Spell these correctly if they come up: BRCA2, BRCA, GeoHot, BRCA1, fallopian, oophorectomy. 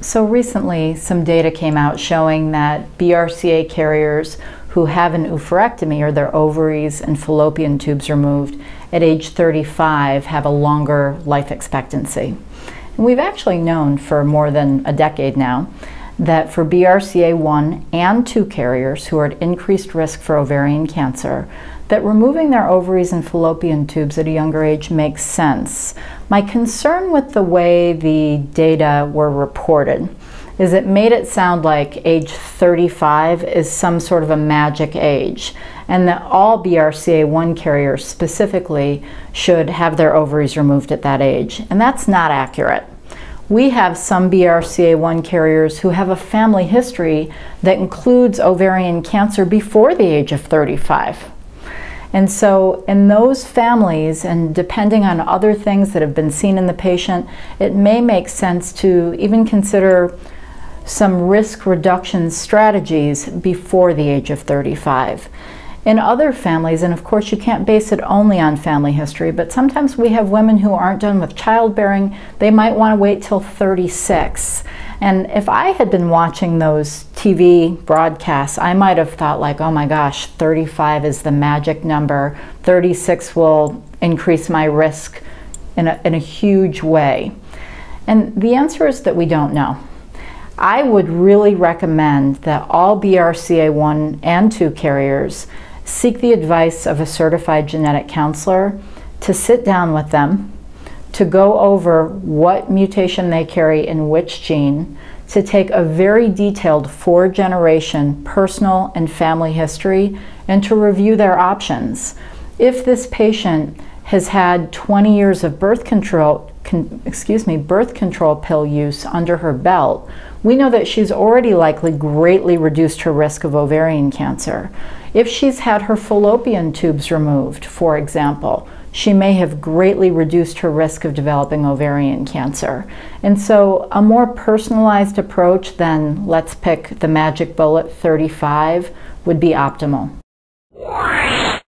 So recently, some data came out showing that BRCA carriers who have an oophorectomy, or their ovaries and fallopian tubes removed, at age 35 have a longer life expectancy. And we've actually known for more than a decade now that for BRCA1 and 2 carriers who are at increased risk for ovarian cancer, that removing their ovaries and fallopian tubes at a younger age makes sense. My concern with the way the data were reported is it made it sound like age 35 is some sort of a magic age, and that all BRCA1 carriers specifically should have their ovaries removed at that age, and that's not accurate. We have some BRCA1 carriers who have a family history that includes ovarian cancer before the age of 35. And so in those families, and depending on other things that have been seen in the patient, it may make sense to even consider some risk reduction strategies before the age of 35. In other families, and of course you can't base it only on family history, but sometimes we have women who aren't done with childbearing. They might want to wait till 36. And if I had been watching those TV broadcasts, I might have thought like, oh my gosh, 35 is the magic number. 36 will increase my risk in a huge way. And the answer is that we don't know. I would really recommend that all BRCA1 and 2 carriers seek the advice of a certified genetic counselor, to sit down with them, to go over what mutation they carry in which gene, to take a very detailed 4-generation personal and family history, and to review their options. If this patient has had 20 years of birth control pill use under her belt, we know that she's already likely greatly reduced her risk of ovarian cancer. If she's had her fallopian tubes removed, for example, she may have greatly reduced her risk of developing ovarian cancer. And so a more personalized approach than let's pick the magic bullet 35 would be optimal.